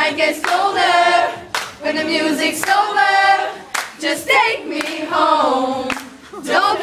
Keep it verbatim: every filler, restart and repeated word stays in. night gets colder, when the music's over, just take me home. Don't